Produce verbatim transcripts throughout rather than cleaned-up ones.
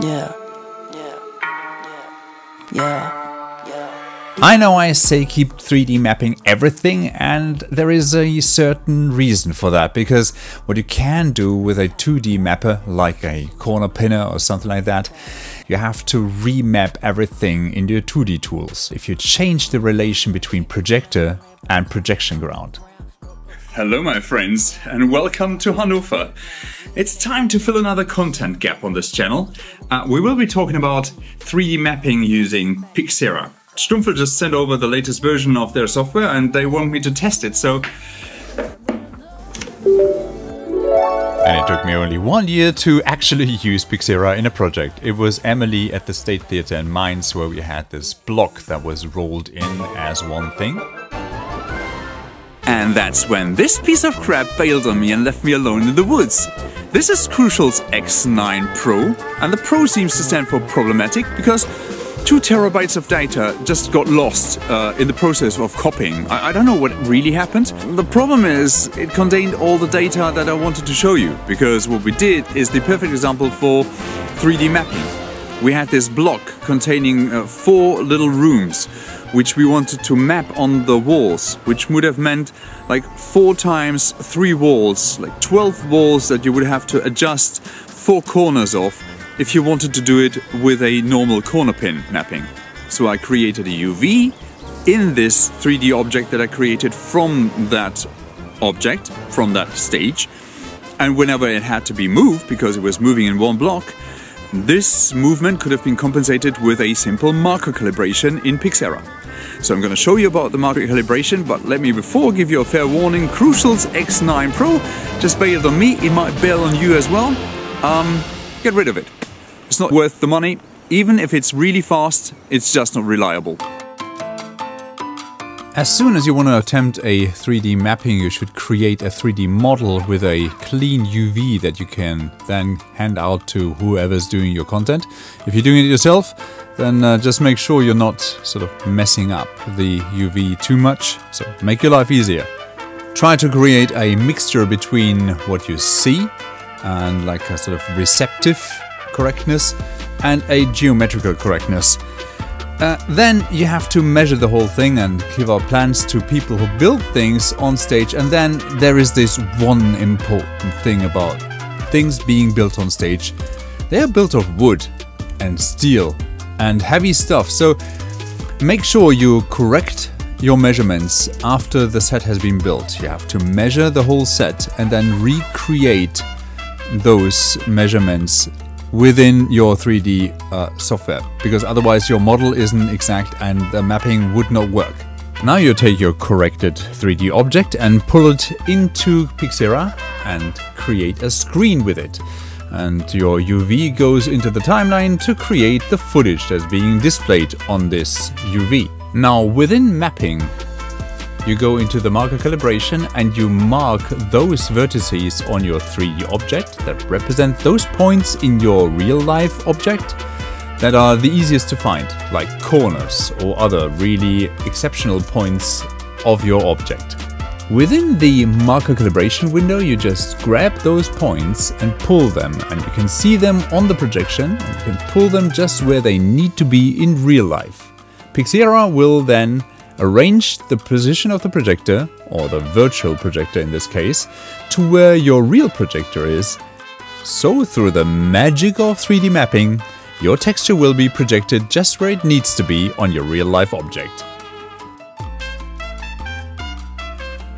Yeah. Yeah. Yeah. Yeah. Yeah. I know I say keep three D mapping everything, and there is a certain reason for that, because what you can do with a two D mapper, like a corner pinner or something like that, you have to remap everything into your two D tools if you change the relation between projector and projection ground. Hello my friends, and welcome to Hannover. It's time to fill another content gap on this channel. Uh, we will be talking about three D mapping using Pixera. Stumpfl just sent over the latest version of their software and they want me to test it, so... And it took me only one year to actually use Pixera in a project. It was Emilie at the State Theater in Mainz where we had this block that was rolled in as one thing. And that's when this piece of crap bailed on me and left me alone in the woods. This is Crucial's X nine Pro, and the Pro seems to stand for problematic because two terabytes of data just got lost uh, in the process of copying. I, I don't know what really happened. The problem is it contained all the data that I wanted to show you, because what we did is the perfect example for three D mapping. We had this block containing uh, four little rooms, which we wanted to map on the walls, which would have meant like four times three walls, like twelve walls that you would have to adjust four corners of if you wanted to do it with a normal corner pin mapping. So I created a U V in this three D object that I created from that object, from that stage. And whenever it had to be moved, because it was moving in one block, this movement could have been compensated with a simple marker calibration in Pixera. So I'm going to show you about the marker calibration, but let me before give you a fair warning. Crucial's X nine Pro just bailed on me, it might bail on you as well. Um, get rid of it. It's not worth the money. Even if it's really fast, it's just not reliable. As soon as you want to attempt a three D mapping, you should create a three D model with a clean U V that you can then hand out to whoever's doing your content. If you're doing it yourself, then uh, just make sure you're not sort of messing up the U V too much, so make your life easier. Try to create a mixture between what you see and like a sort of receptive correctness and a geometrical correctness. Uh, then you have to measure the whole thing and give our plans to people who build things on stage. And then there is this one important thing about things being built on stage. They are built of wood and steel and heavy stuff. So make sure you correct your measurements after the set has been built. You have to measure the whole set and then recreate those measurements within your three D uh, software, because otherwise your model isn't exact and the mapping would not work. Now you take your corrected three D object and pull it into Pixera and create a screen with it. And your U V goes into the timeline to create the footage that's being displayed on this U V. Now within mapping, you go into the marker calibration and you mark those vertices on your three D object that represent those points in your real-life object that are the easiest to find, like corners or other really exceptional points of your object. Within the marker calibration window, you just grab those points and pull them, and you can see them on the projection. You can pull them just where they need to be in real life. Pixera will then arrange the position of the projector, or the virtual projector in this case, to where your real projector is. So through the magic of three D mapping, your texture will be projected just where it needs to be on your real-life object.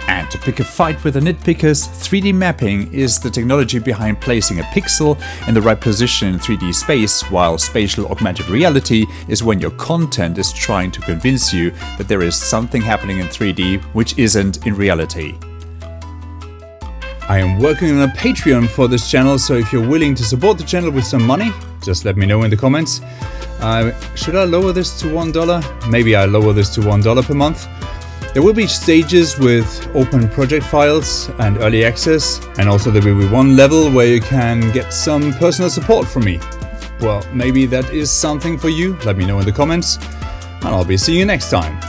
And to pick a fight with the nitpickers, three D mapping is the technology behind placing a pixel in the right position in three D space, while spatial augmented reality is when your content is trying to convince you that there is something happening in three D which isn't in reality. I am working on a Patreon for this channel, so if you're willing to support the channel with some money, just let me know in the comments. Uh, should I lower this to one dollar? Maybe I lower this to one dollar per month. There will be stages with open project files and early access, and also there will be one level where you can get some personal support from me. Well, maybe that is something for you. Let me know in the comments, and I'll be seeing you next time.